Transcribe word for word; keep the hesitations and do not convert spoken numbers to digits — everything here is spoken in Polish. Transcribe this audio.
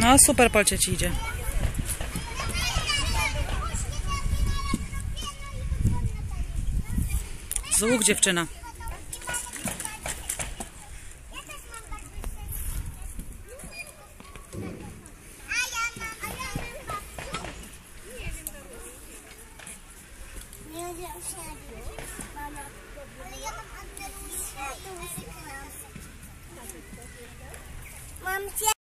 No super Polcie ci idzie. Z łuk dziewczyna. Mam cię.